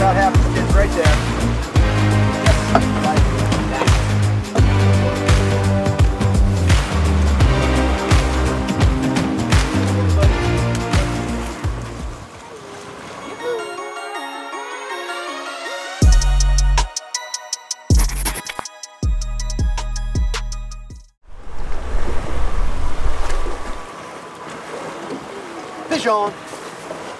without having to get right there. Fish on.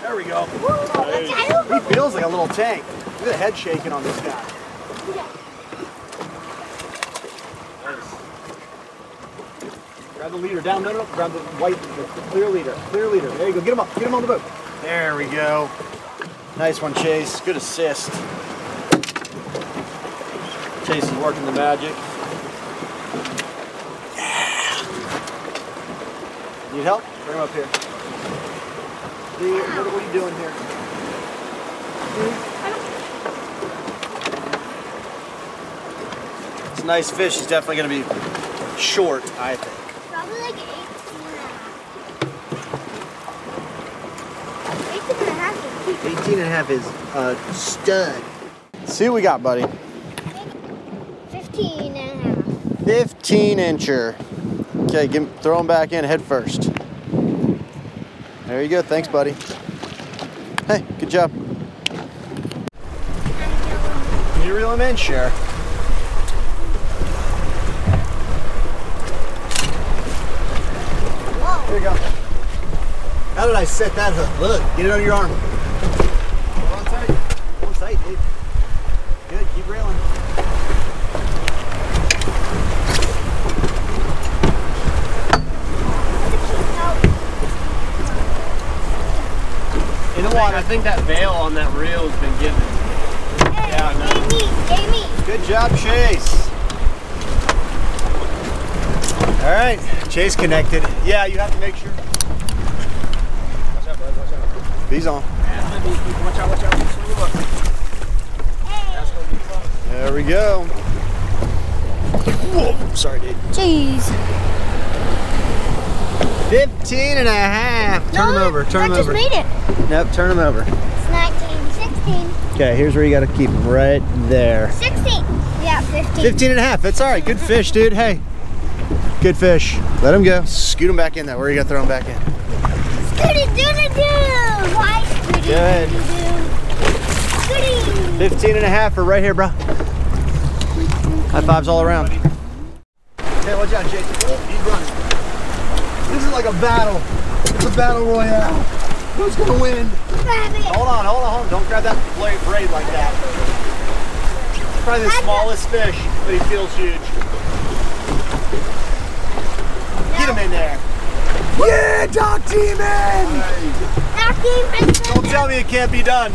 There we go. Whoa, he feels like a little tank. Look at the head shaking on this guy. Nice. Grab the leader down. No, no, grab the white, the clear leader. Clear leader. There you go. Get him up. Get him on the boat. There we go. Nice one, Chase. Good assist. Chase is working the magic. Yeah. Need help? Bring him up here. What are you doing here? It's a nice fish. He's definitely going to be short, I think. Probably like 18 and a half. 18 and a half is... 18 and a half is a stud. See what we got, buddy. 15 and a half. 15-incher. Okay, throw him back in head first. There you go. Thanks, buddy. Hey, good job. Can you reel him in, Cher? Whoa. Here you go. How did I set that hook? Look, get it on your arm. Hold on tight. Hold on tight, dude. Good, keep reeling. You know what? I think that bail on that reel has been given. Hey, yeah, no. Gave me. Good job, Chase. All right, Chase connected. Yeah, you have to make sure. Watch out, bud. Watch out. He's on. Watch out, watch out. Hey. There we go. Whoa, sorry, dude. Jeez. 15 and a half. Turn him over. Turn him over. I just made it. Nope. Turn him over. It's 19, 16. Okay, here's where you got to keep him. Right there. 16. Yeah, 15. 15 and a half. That's all right. Good fish, dude. Hey, good fish. Let him go. Scoot him back in. That where you got to throw him back in. Scooty doo doo. Why scooty doo doo? Scooty. 15 and a half are right here, bro. High fives all around. Hey, watch out, Jason. He's running. This is like a battle. It's a battle royale. Who's gonna win? Hold on. Don't grab that braid like that. It's probably the smallest fish, but he feels huge. Get him in there. Yeah, Dock Demon! Right. Don't tell me it can't be done.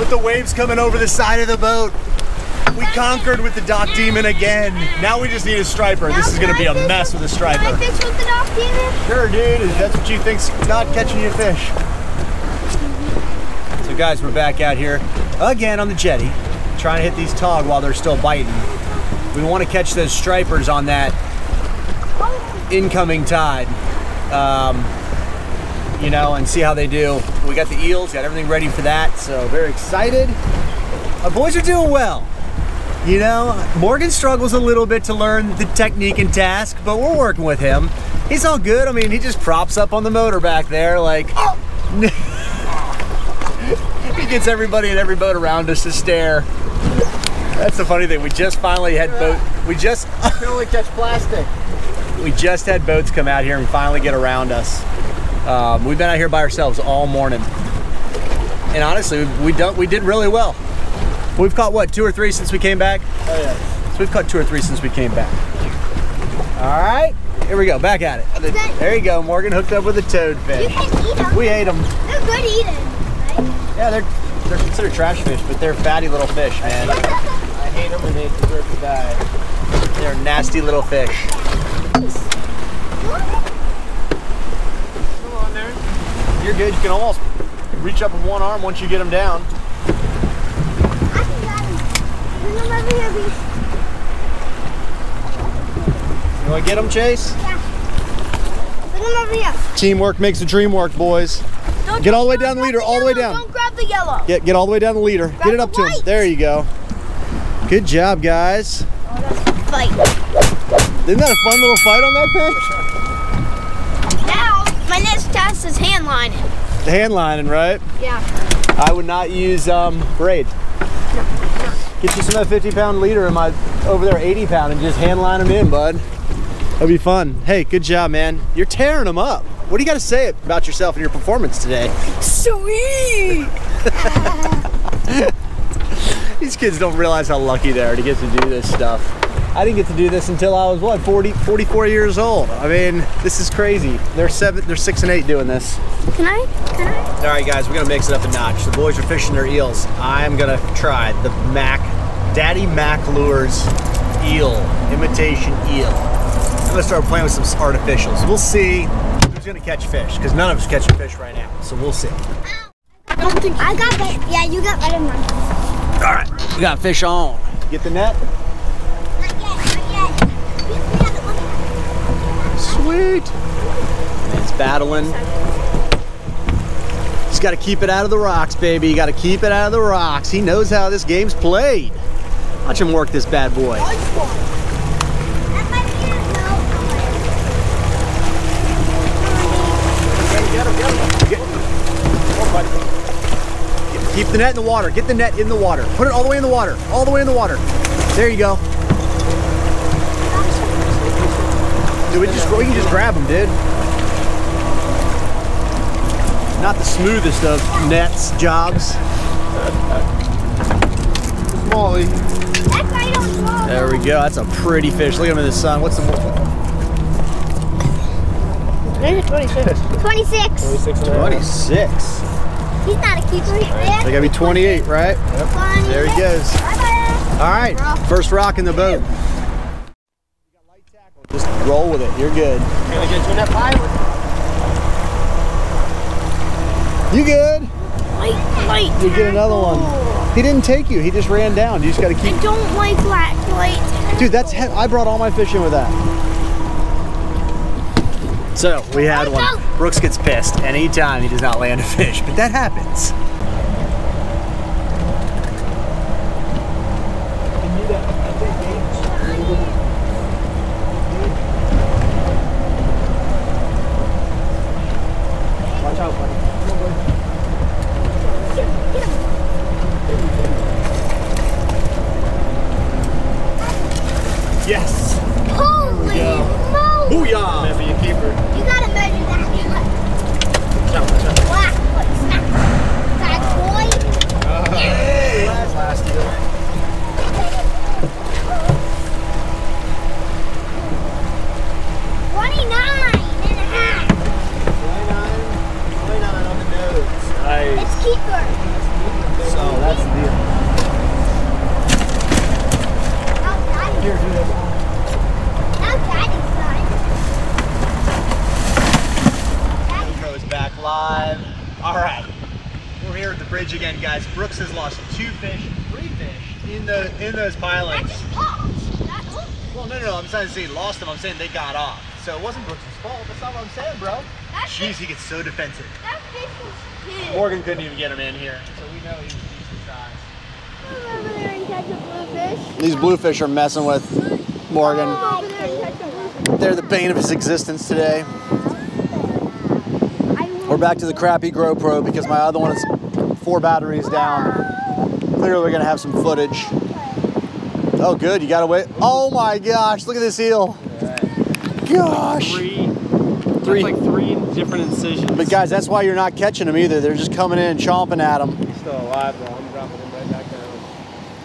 With the waves coming over the side of the boat. We conquered with the Dock Demon again. Now we just need a striper. This is going to be a mess with a striper. Can I fish with the Dock Demon? Sure, dude. If that's what you think's not catching your fish. So, guys, we're back out here again on the jetty, trying to hit these tog while they're still biting. We want to catch those stripers on that incoming tide, you know, and see how they do. We got the eels, got everything ready for that, so very excited. Our boys are doing well. You know, Morgan struggles a little bit to learn the technique and task, but we're working with him. He's all good. I mean, he just props up on the motor back there, like, oh. He gets everybody in every boat around us to stare. That's the funny thing. We just finally had boat. We just can only catch plastic. We just had boats come out here and finally get around us. We've been out here by ourselves all morning, and honestly, we did really well. We've caught what, 2 or 3 since we came back? Oh yeah. So we've caught 2 or 3 since we came back. All right, here we go, back at it. There you go, Morgan hooked up with a toadfish. You can eat them. We ate them. They're good eating, right? Yeah, they're considered trash fish, but they're fatty little fish, man. I hate them and they deserve to die. They're nasty little fish. Come on there. You're good, you can almost reach up with one arm once you get them down. You want to get him, Chase? Yeah. Put him One over here. Teamwork makes the dream work, boys. Don't get all the way down the leader, all the way down. Don't grab the yellow. Get all the way down the leader. Grab get it up to him. There you go. Good job, guys. Oh, that's a fight. Isn't that a fun little fight on that fish? Now, my next task is hand lining. Hand lining, right? Yeah. I would not use braid. No. Get you some of that 50-pound leader in my over there 80-pound and just hand line them in, bud. That'll be fun. Hey, good job, man. You're tearing them up. What do you got to say about yourself and your performance today? Sweet! These kids don't realize how lucky they are to get to do this stuff. I didn't get to do this until I was, what, 44 years old. I mean, this is crazy. They're 6 and 8 doing this. Can I? All right, guys, we're gonna mix it up a notch. The boys are fishing their eels. I'm gonna try the Mac Daddy Mac Lures eel, imitation eel. I'm gonna start playing with some artificials. We'll see who's gonna catch fish, because none of us catching fish right now, so we'll see. I don't think I got bait. Yeah, you got bait in mine. All right, we got fish on. Get the net. Sweet. And it's battling. He's got to keep it out of the rocks, baby. You got to keep it out of the rocks. He knows how this game's played. Watch him work this bad boy. Keep the net in the water. Get the net in the water. Put it all the way in the water. All the way in the water. There you go. Dude, we can just grab them, dude. Not the smoothest of nets, jobs. Smally. There we go. That's a pretty fish. Look at him in the sun. What's the one? 26. 26. 26. He's not a keeper. They gotta be 28, right? Yep. There he goes. All right, first rock in the boat. Just roll with it. You're good. I'm gonna get you in that pie. You good? Light. You get another one. He didn't take you. He just ran down. You just gotta keep. I don't like black light. Dude, that's heavy. I brought all my fish in with that. So we had one. Brooks gets pissed anytime he does not land a fish, but that happens. Yes! Holy moly! Booyah! Remember your keeper. You gotta measure that. You look. Black foot snap. Black boy. Hey! Last deal. 29 and a half. 29 on the nose. Nice. It's keeper. So that's the deal. Here. Live. All right, we're here at the bridge again, guys. Brooks has lost 2 fish, 3 fish in those pilings. Well, no. I'm not saying lost them. I'm saying they got off. So it wasn't Brooks' fault. That's not what I'm saying, bro. Jeez, he gets so defensive. That fish was huge. Morgan couldn't even get him in here, so we know he was decent size. Come over there and catch a blue fish. These blue fish are messing with Morgan. They're the bane of his existence today. We're back to the crappy GoPro because my other one is 4 batteries down. Clearly we're gonna have some footage. Oh good, you gotta wait. Oh my gosh, look at this eel. Gosh. That's like 3 different incisions. But guys, that's why you're not catching them either. They're just coming in and chomping at them. He's still alive though, I'm dropping him right back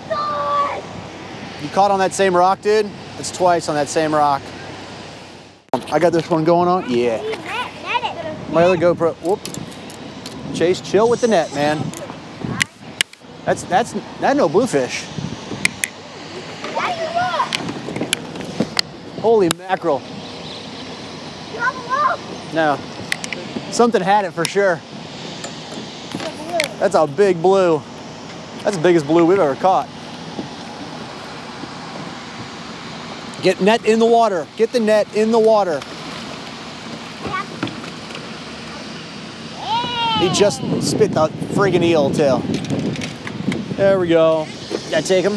down. You caught on that same rock, dude? It's twice on that same rock. I got this one going on, yeah. My other GoPro, whoop. Chase, chill with the net, man. That's no bluefish. Holy mackerel. No, something had it for sure. That's a big blue. That's the biggest blue we've ever caught. Get net in the water. Get the net in the water. He just spit the friggin' eel tail. There we go. Did I take him?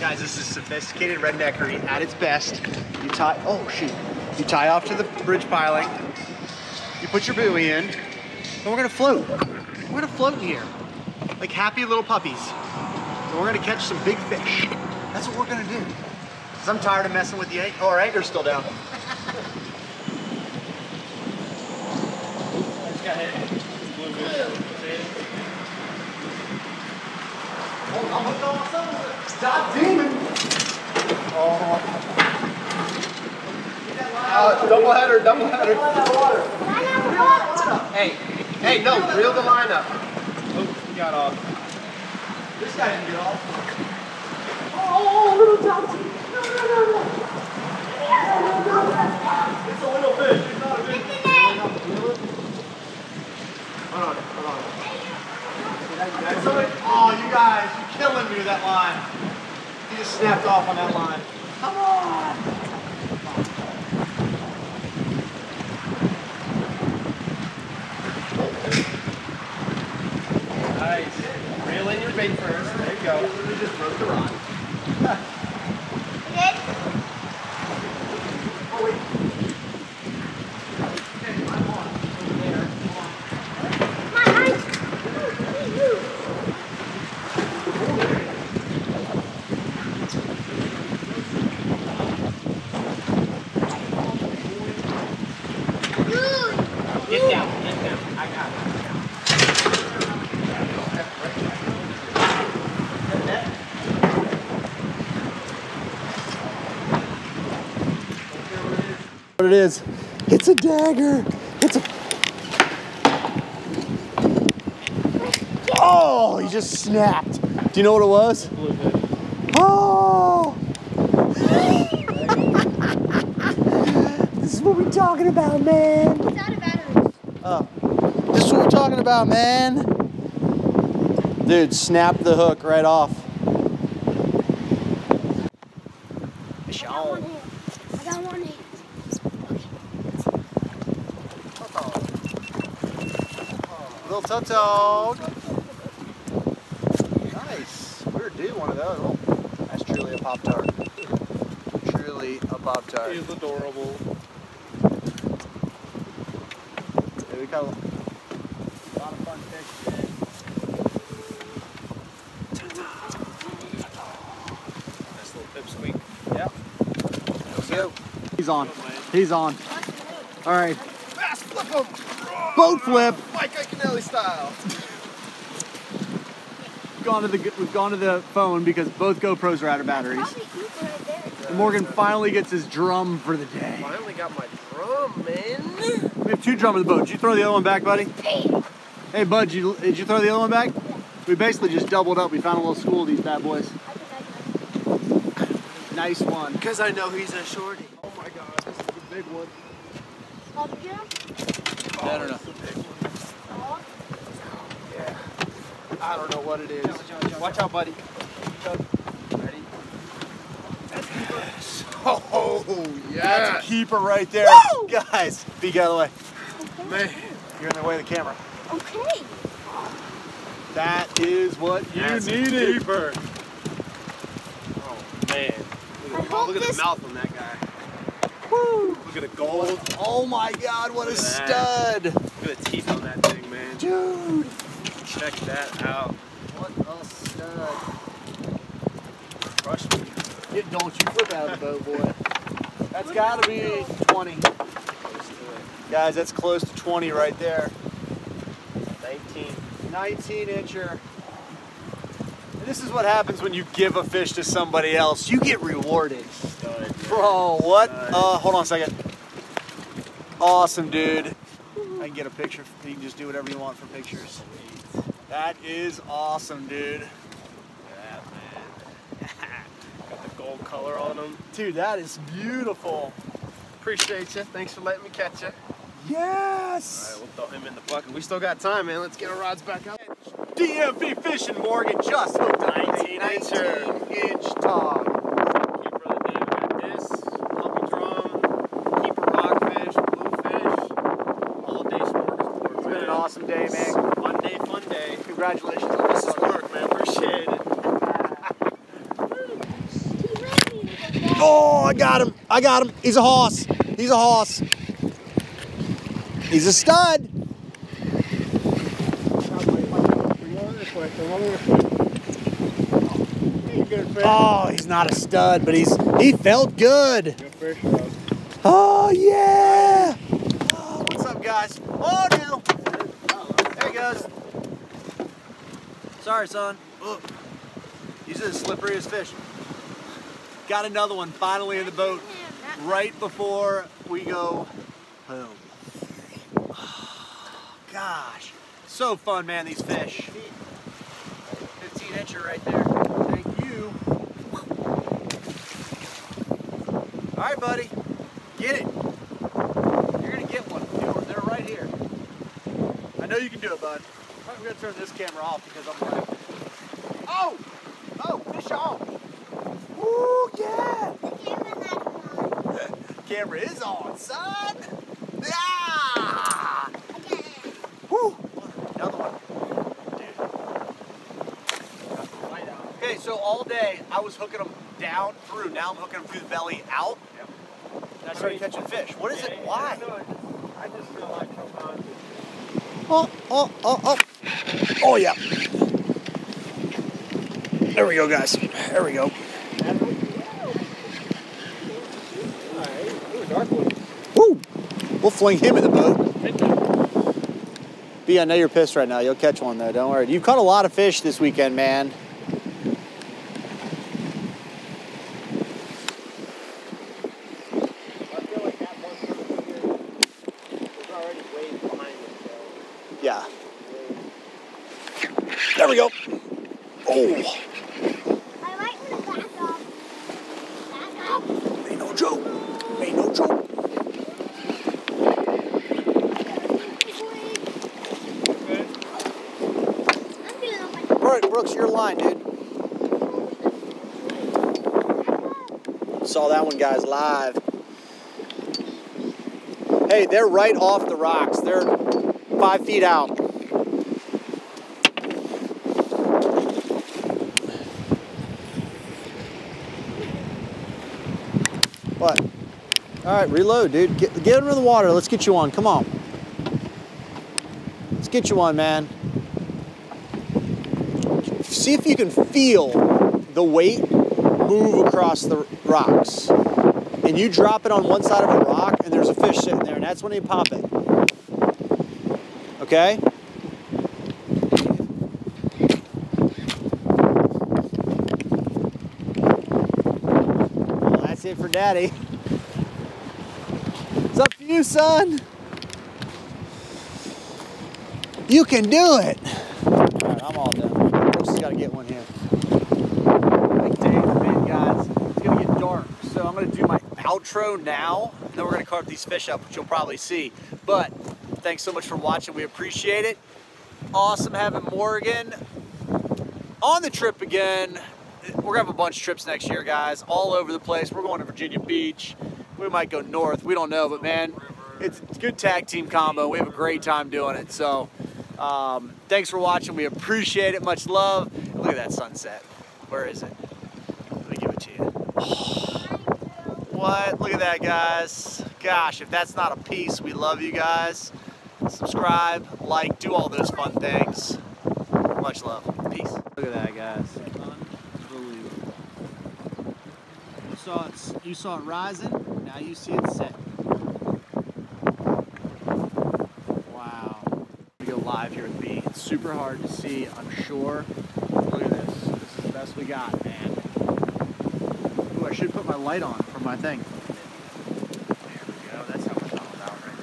Guys, this is sophisticated redneckery at its best. You tie, oh shoot. You tie off to the bridge piling. You put your buoy in, and we're gonna float. We're gonna float in here, like happy little puppies. And we're gonna catch some big fish. That's what we're gonna do. Cause I'm tired of messing with the anchor. Oh, our anchor's still down. I just got hit. Dock Demon! Oh. Double header, double header. Hey, hey, no, reel the line up. Oh, he got off. This guy didn't get off. Oh, little Dock Demon. No, no, no, no. It's a little fish. It's not a big fish. Hold on, hold on. Oh, you guys, you're killing me with that line. He just snapped off on that line. Come on! Nice. Reel in your bait first. There you go. You just broke the rod. Oh, wait. Okay, I'm on. Over there. Come on. What it is, it's a dagger. It's a. Oh, he just snapped. Do you know what it was? Oh! This is what we're talking about, man. It's not about us. Oh, this is what we're talking about, man. Dude, snap the hook right off. Fish on. I got one hand. Little Tautog. Nice. We were due one of those. Oh, that's truly a Pop-Tart. Truly a Pop-Tart. He is adorable. Yeah, we caught a lot of fun fish today. Nice little pipsqueak. Yep. Let's go. He's on. He's on. All right. Fast flip him. Boat flip. Mike Iaconelli style. We've gone to the phone because both GoPros are out of batteries. And Morgan finally gets his drum for the day. Finally got my drum, man. We have two drums in the boat. Did you throw the other one back, buddy? Hey, bud, did you throw the other one back? Yeah. We basically just doubled up. We found a little school of these bad boys. Nice one. Because I know he's a shorty. Oh my God, this is a big one. I don't know. Yeah. I don't know what it is. Watch out, buddy. Ready? That's a keeper. Oh, yeah. That's a keeper right there. Whoa! Guys, Big out of the way. Man, you're in the way of the camera. Okay. That is what you needed. Keeper. Oh, man. Look at the mouth on that guy. Woo. Look at the gold. Oh my God, what a stud. Look at the teeth on that thing, man. Dude. Check that out. What a stud. Crush me. Don't you flip out of the boat, boy. That's gotta be 20. Guys, that's close to 20 right there. 19. 19-incher. This is what happens when you give a fish to somebody else. You get rewarded. Stud, bro, what? Hold on a second. Awesome, dude. I can get a picture. You can just do whatever you want for pictures. That is awesome, dude. Look at that, man. Got the gold color on them. Dude, that is beautiful. Appreciate you. Thanks for letting me catch you. Yes. All right, we'll throw him in the bucket. We still got time, man. Let's get our rods back up. DMV Fishing, Morgan, just hooked up 19-inch Tog. Keeper of the day, we got this, pump drum, keeper rockfish, bluefish, all day sport. It's been an awesome day, man. Fun day, fun day. Congratulations on this work, man. Appreciate it. Oh, I got him. I got him. He's a hoss. He's a hoss. He's a stud. Oh, he's not a stud, but he felt good. Oh, yeah. Oh, what's up, guys? Oh, no. There he goes. Sorry, son. Ugh. He's as slippery as fish. Got another one finally in the boat right before we go home. Oh, gosh. So fun, man, these fish. 15-incher right there. Thank you. All right, buddy. Get it. You're going to get one. They're right here. I know you can do it, bud. I'm going to turn this camera off because I'm going to... Oh! Oh, fish off. Ooh, yeah! The camera's on. The camera is on, son! Ah! Okay. Woo! Another one. Dude. Got the light out. Okay, so all day I was hooking them down through. Now I'm hooking them through the belly out. Yep. That's how you're catching fish. What is it? Why? I just realized how on. Oh, oh, oh, oh. Oh, yeah. There we go, guys. There we go. Woo! We'll fling him in the boat. B, I know you're pissed right now. You'll catch one though, don't worry. You've caught a lot of fish this weekend, man. I feel like that one here is already way behind us, so. Yeah. There we go. Oh! Brooks, your line, dude. Saw that one, guys, live. Hey, they're right off the rocks. They're 5 feet out. What? All right, reload, dude. Get under the water. Let's get you one. Come on. Let's get you one, man. See if you can feel the weight move across the rocks. And you drop it on one side of a rock and there's a fish sitting there and that's when they pop it. Okay? Well, that's it for Daddy. It's up to you, son. You can do it. All right, I'm all done. Got to get one here. Big day in the bin, guys. It's going to get dark, so I'm going to do my outro now, and then we're going to carve these fish up, which you'll probably see. But thanks so much for watching. We appreciate it. Awesome having Morgan on the trip again. We're going to have a bunch of trips next year, guys, all over the place. We're going to Virginia Beach. We might go north. We don't know, but, man, it's a good tag team combo. We have a great time doing it, so... thanks for watching. We appreciate it. Much love. Look at that sunset. Where is it? Let me give it to you. Oh, what? Look at that, guys. Gosh, if that's not a piece, we love you guys. Subscribe, like, do all those fun things. Much love. Peace. Look at that, guys. Unbelievable. You saw it rising. Now you see it setting. Live here with me. It's super hard to see, I'm sure. Look at this. This is the best we got, man. Ooh, I should put my light on for my thing. There we go. That's how it's all about right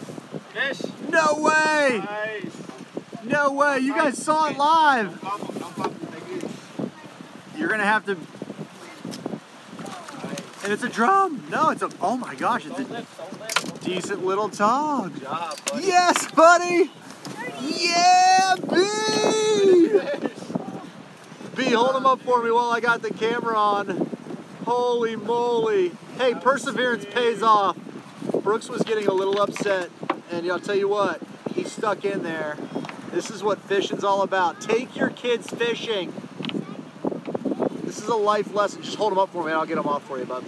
there. Fish! No way! Nice. No way, you guys saw it live! You're gonna have to. And it's a drum. No, it's a. Oh my gosh, it's a decent little tog. Good job, buddy. Yes, buddy. Yeah, B. B, hold him up for me while I got the camera on. Holy moly. Hey, perseverance pays off. Brooks was getting a little upset, and I'll tell you what, he stuck in there. This is what fishing's all about. Take your kids fishing. This is a life lesson. Just hold them up for me, and I'll get them off for you, bub.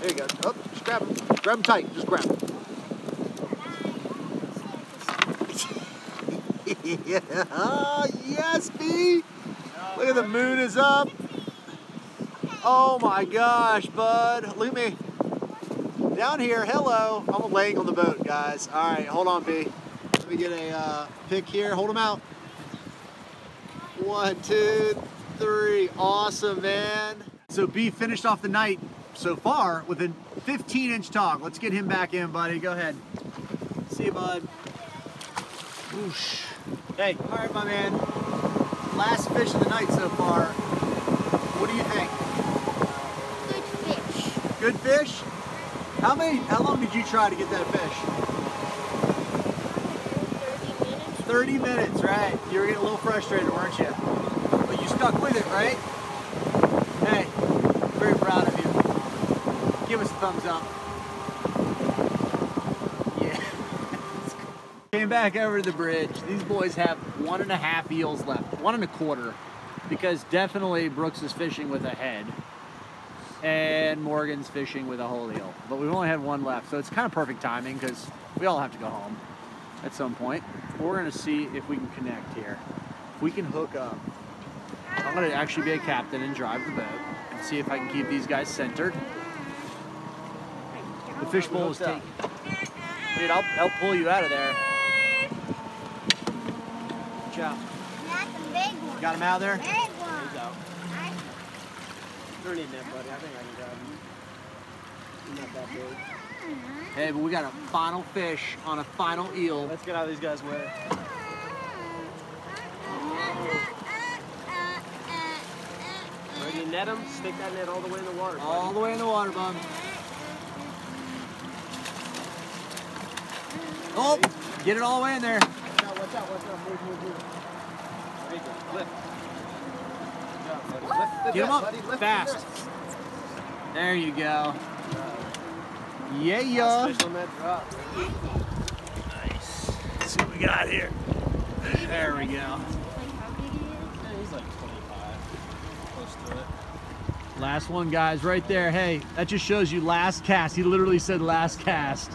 There you go. Oh, just grab them. Grab them tight. Just grab them. Yeah. Yes, B. Look at the moon is up. Oh my gosh, bud. Look at me. Down here, hello. I'm laying on the boat, guys. All right, hold on, B. Let me get a pick here. Hold them out. 1, 2, 3. Awesome, man. So B finished off the night so far with a 15-inch tog. Let's get him back in, buddy. Go ahead. See you, bud. Whoosh. Hey. All right, my man. Last fish of the night so far. What do you think? Good fish. Good fish? How long did you try to get that fish? 30 minutes. 30 minutes, right. You were getting a little frustrated, weren't you? But you stuck with it, right? Hey, very proud of you. Give us a thumbs up. Yeah. Came back over to the bridge. These boys have 1.5 eels left. 1.25. Because definitely Brooks is fishing with a head. And Morgan's fishing with a whole eel. But we've only had one left, so it's kind of perfect timing because we all have to go home at some point. We're gonna see if we can connect here. If we can hook up, I'm gonna actually be a captain and drive the boat and see if I can keep these guys centered. The fishbowl is taken. Dude, I'll pull you out of there. Good job. That's a big one. Got him out of there? Big one. There you go. I don't need that, buddy. I think I can grab him. Not that big. Hey, but we got a final fish on a final eel. Let's get out of these guys' way. When you net them, stick that net all the way in the water, buddy. All the way in the water, bub. Oh, get it all the way in there. Watch out, watch out. Move. There you go. Lift. Get him up, buddy, fast. There you go. Yeah, yo. Nice. Let's see what we got here. There we go. He's like 25. Close to it. Last one, guys, right there. Hey, that just shows you last cast. He literally said last cast.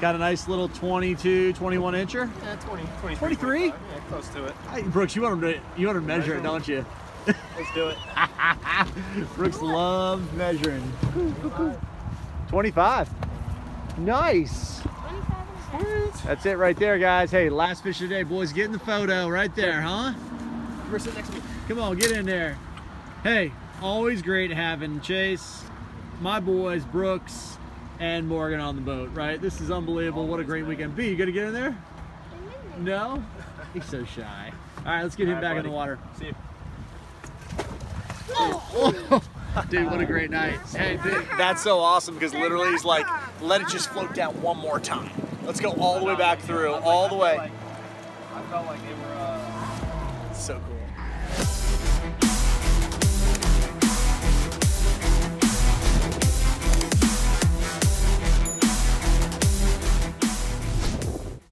Got a nice little 22, 21 incher. Yeah, 20, 23. 23? Yeah, close to it. Hey, Brooks, you want to measure it, don't you? Let's do it. Brooks loves measuring. 25. Nice. 25. That's it right there, guys. Hey, last fish of the day, boys. Get in the photo right there, huh? We're sitting next to me. Come on, get in there. Hey, always great having Chase, my boys, Brooks, and Morgan on the boat, right? This is unbelievable. What a great weekend. B, you gonna get in there? No? He's so shy. All right, let's get him back in the water. See you. Oh. Dude, what a great night. Hey, dude, that's so awesome because literally he's like, let it just float down one more time. Let's go all the way back through, all the way. I felt like they were